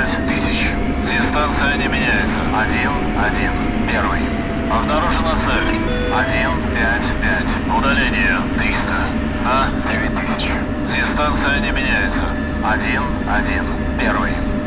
16000. Дистанция не меняется. 1-1-1. Обнаружена цель. 1-5-5. Удаление 300. На 9000. Дистанция не меняется. 1-1-1.